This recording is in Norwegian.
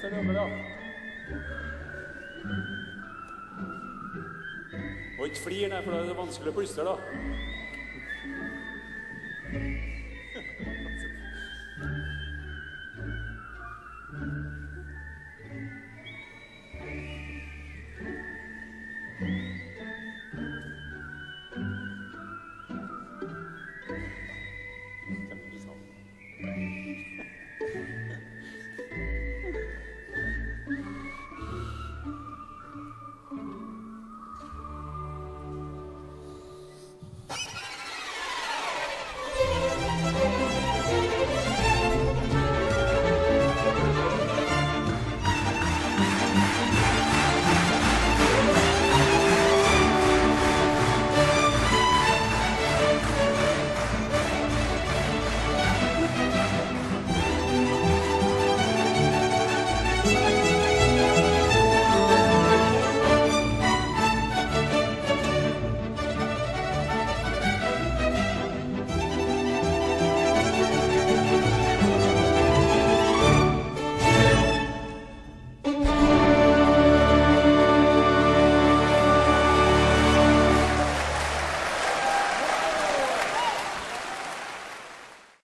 Sen ne yapma ya? Og ikke flir, nei, for da er det vanskelig å plystre, da.